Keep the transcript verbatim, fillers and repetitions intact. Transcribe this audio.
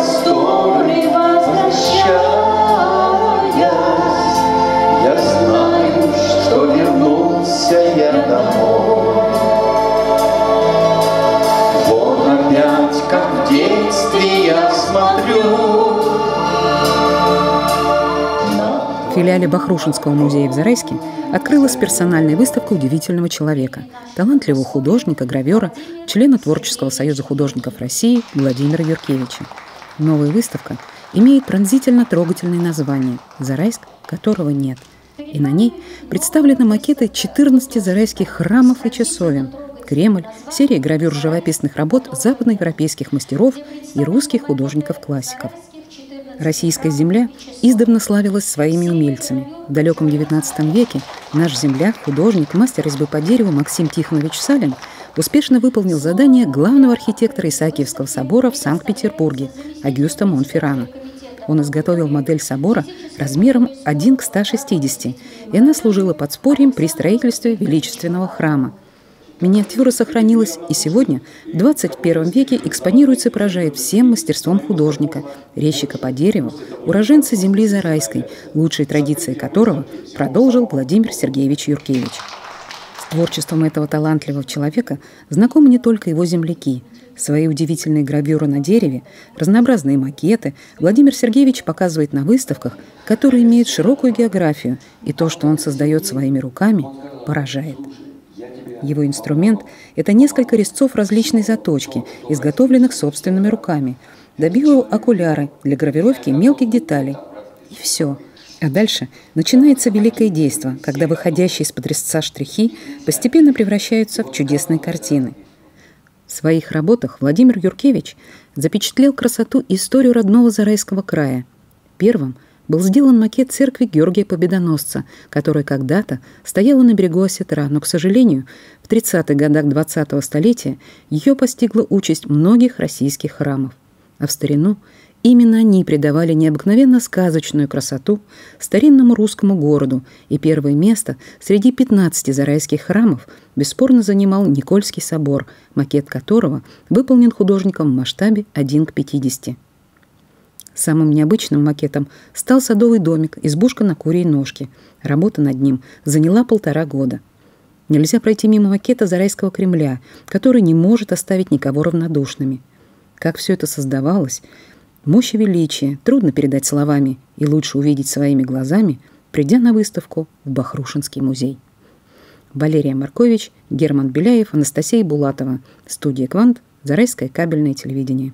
просторы возвращаясь, я знаю, что вернулся я домой. Вот опять, как в детстве, я смотрю. В филиале Бахрушинского музея в Зарайске открылась персональная выставка удивительного человека, талантливого художника, гравера, члена Творческого союза художников России Владимира Юркевича. Новая выставка имеет пронзительно трогательное название «Зарайск, которого нет». И на ней представлены макеты четырнадцати зарайских храмов и часовен, Кремль, серия гравюр живописных работ западноевропейских мастеров и русских художников-классиков. Российская земля издавна славилась своими умельцами. В далеком девятнадцатом веке наш земляк, художник, мастер резьбы по дереву Максим Тихонович Салин успешно выполнил задание главного архитектора Исаакиевского собора в Санкт-Петербурге Огюста Монферрана. Он изготовил модель собора размером один к ста шестидесяти, и она служила подспорьем при строительстве величественного храма. Миниатюра сохранилась и сегодня, в двадцать первом веке, экспонируется и поражает всем мастерством художника, резчика по дереву, уроженца земли Зарайской, лучшие традиции которого продолжил Владимир Сергеевич Юркевич. С творчеством этого талантливого человека знакомы не только его земляки. Свои удивительные гравюры на дереве, разнообразные макеты Владимир Сергеевич показывает на выставках, которые имеют широкую географию, и то, что он создает своими руками, поражает. Его инструмент – это несколько резцов различной заточки, изготовленных собственными руками, да биоокуляры для гравировки мелких деталей. И все. А дальше начинается великое действо, когда выходящие из-под резца штрихи постепенно превращаются в чудесные картины. В своих работах Владимир Юркевич запечатлел красоту и историю родного Зарайского края. Первым был сделан макет церкви Георгия Победоносца, которая когда-то стояла на берегу Осетра, но, к сожалению, в тридцатых годах двадцатого столетия ее постигла участь многих российских храмов. А в старину именно они придавали необыкновенно сказочную красоту старинному русскому городу, и первое место среди пятнадцати зарайских храмов бесспорно занимал Никольский собор, макет которого выполнен художником в масштабе один к пятидесяти. Самым необычным макетом стал садовый домик «Избушка на курьей ножке». Работа над ним заняла полтора года. Нельзя пройти мимо макета Зарайского Кремля, который не может оставить никого равнодушными. Как все это создавалось, мощь и величие трудно передать словами, и лучше увидеть своими глазами, придя на выставку в Бахрушинский музей. Валерий Маркович, Герман Беляев, Анастасия Булатова. Студия «Квант», Зарайское кабельное телевидение.